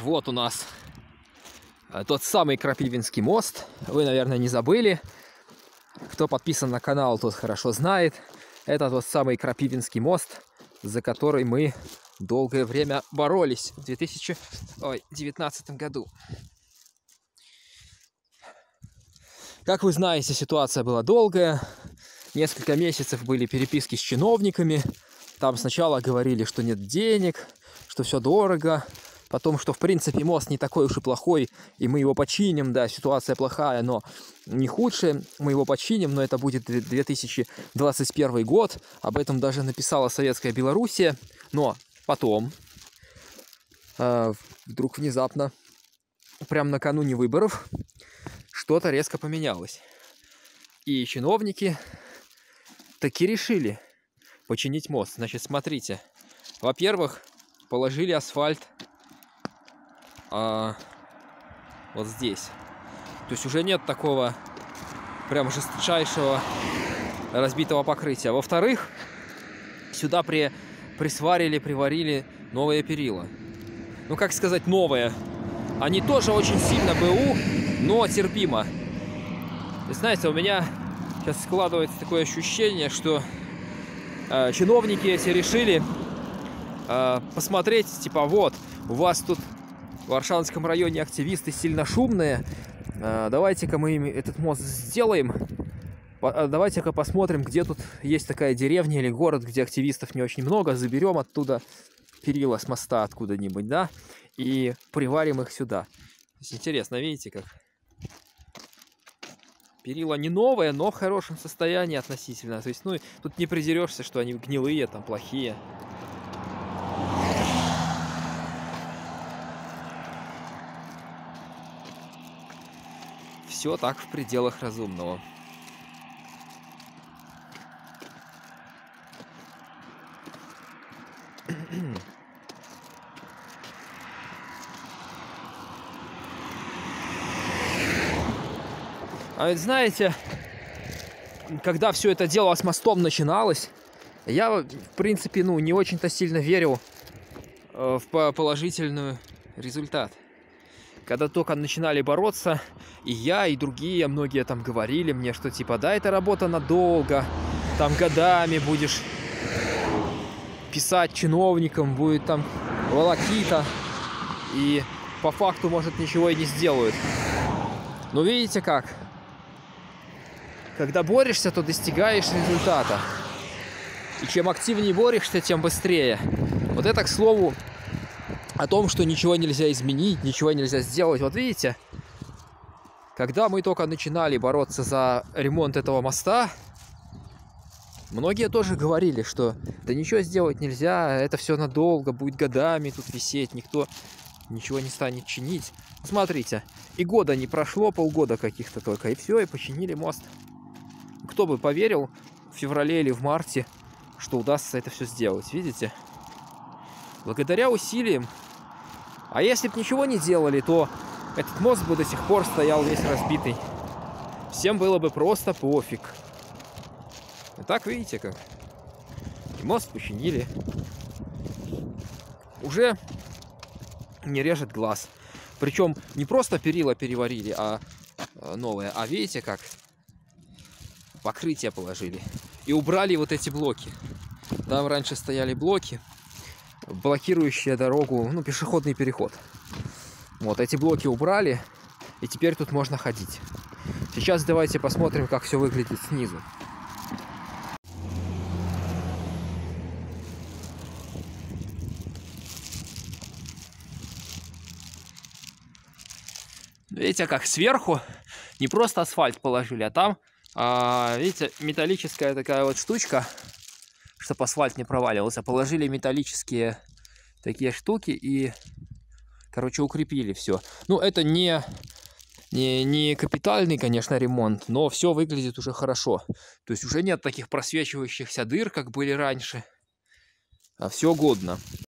Вот у нас тот самый Крапивенский мост. Вы, наверное, не забыли. Кто подписан на канал, тот хорошо знает. Это тот самый Крапивенский мост, за который мы долгое время боролись в 2019 году. Как вы знаете, ситуация была долгая. Несколько месяцев были переписки с чиновниками. Там сначала говорили, что нет денег, что все дорого. Потом, что в принципе мост не такой уж и плохой, и мы его починим. Да, ситуация плохая, но не худшая. Мы его починим, но это будет 2021 год. Об этом даже написала советская Белоруссия. Но потом, вдруг внезапно, прям накануне выборов, что-то резко поменялось. И чиновники таки решили починить мост. Значит, смотрите. Во-первых, положили асфальт вот здесь. То есть уже нет такого прям жесточайшего разбитого покрытия. Во-вторых, сюда приварили новые перила. Ну, как сказать, новые. Они тоже очень сильно БУ, но терпимо. И знаете, у меня сейчас складывается такое ощущение, что чиновники эти решили посмотреть, типа, вот, у вас тут в Оршанском районе активисты сильно шумные, давайте-ка мы им этот мост сделаем, давайте-ка посмотрим, где тут есть такая деревня или город, где активистов не очень много, заберем оттуда перила с моста откуда-нибудь, да, и приварим их сюда. Интересно, видите, как перила не новые, но в хорошем состоянии относительно, то есть, ну, тут не придерешься, что они гнилые, там, плохие. Все так в пределах разумного. А ведь знаете, когда все это дело с мостом начиналось, я, в принципе, ну, не очень-то сильно верил в положительный результат. Когда только начинали бороться, и я, и другие, многие там говорили мне, что типа, да, это работа надолго, там годами будешь писать чиновникам, будет там волокита, и по факту, может, ничего и не сделают. Но видите как? Когда борешься, то достигаешь результата. И чем активнее борешься, тем быстрее. Вот это, к слову, о том, что ничего нельзя изменить, ничего нельзя сделать. Вот видите, когда мы только начинали бороться за ремонт этого моста, многие тоже говорили, что да ничего сделать нельзя, это все надолго, будет годами тут висеть, никто ничего не станет чинить. Смотрите, и года не прошло, полгода каких-то только, и все, и починили мост. Кто бы поверил в феврале или в марте, что удастся это все сделать, видите? Благодаря усилиям. А если бы ничего не делали, то этот мост бы до сих пор стоял весь разбитый. Всем было бы просто пофиг. И так, видите, как. И мост починили. Уже не режет глаз. Причем не просто перила переварили, а новые. А видите, как покрытие положили. И убрали вот эти блоки. Там раньше стояли блоки, блокирующая дорогу, ну, пешеходный переход. Вот, эти блоки убрали, и теперь тут можно ходить. Сейчас давайте посмотрим, как все выглядит снизу. Видите, как сверху не просто асфальт положили, а там, видите, металлическая такая вот штучка, чтобы асфальт не проваливался, положили металлические такие штуки и, короче, укрепили все. Ну, это не капитальный, конечно, ремонт, но все выглядит уже хорошо. То есть уже нет таких просвечивающихся дыр, как были раньше. А все годно.